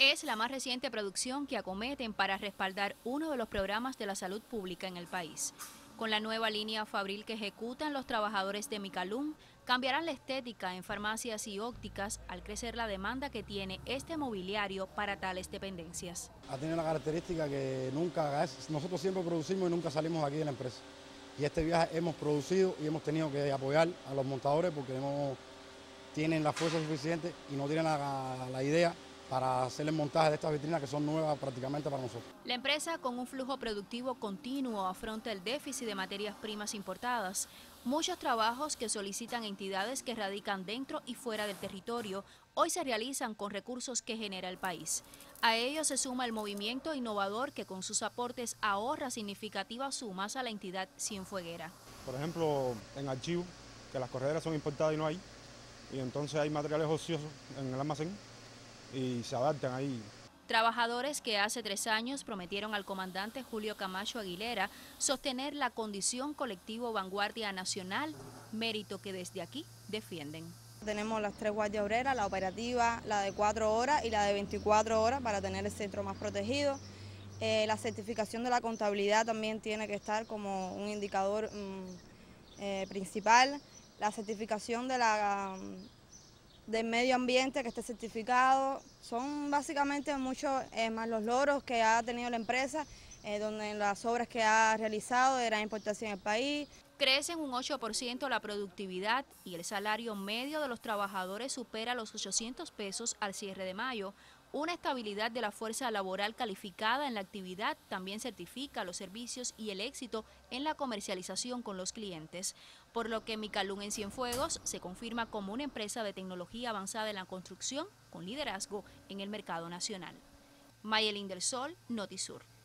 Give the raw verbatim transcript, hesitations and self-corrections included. Es la más reciente producción que acometen para respaldar uno de los programas de la salud pública en el país. Con la nueva línea fabril que ejecutan los trabajadores de Micalum, cambiarán la estética en farmacias y ópticas al crecer la demanda que tiene este mobiliario para tales dependencias. Ha tenido la característica que nunca, nosotros siempre producimos y nunca salimos aquí de la empresa. Y este viaje hemos producido y hemos tenido que apoyar a los montadores porque no tienen la fuerza suficiente y no tienen la, la idea para hacer el montaje de estas vitrinas que son nuevas prácticamente para nosotros. La empresa, con un flujo productivo continuo, afronta el déficit de materias primas importadas, muchos trabajos que solicitan entidades que radican dentro y fuera del territorio, hoy se realizan con recursos que genera el país. A ello se suma el movimiento innovador que con sus aportes ahorra significativas sumas a la entidad cienfueguera. Por ejemplo, en archivo, que las correderas son importadas y no hay, y entonces hay materiales ociosos en el almacén, y se adaptan ahí. Trabajadores que hace tres años prometieron al comandante Julio Camacho Aguilera sostener la condición colectivo vanguardia nacional, mérito que desde aquí defienden. Tenemos las tres guardias obreras, la operativa, la de cuatro horas y la de veinticuatro horas para tener el centro más protegido. Eh, la certificación de la contabilidad también tiene que estar como un indicador mm, eh, principal. La certificación de la... Um, del medio ambiente que esté certificado, son básicamente muchos eh, más los logros que ha tenido la empresa, eh, donde las obras que ha realizado de gran importación al país. Crece en un ocho por ciento la productividad y el salario medio de los trabajadores supera los ochocientos pesos al cierre de mayo. Una estabilidad de la fuerza laboral calificada en la actividad también certifica los servicios y el éxito en la comercialización con los clientes, por lo que Micalum en Cienfuegos se confirma como una empresa de tecnología avanzada en la construcción con liderazgo en el mercado nacional. Mayelín del Sol, Notisur.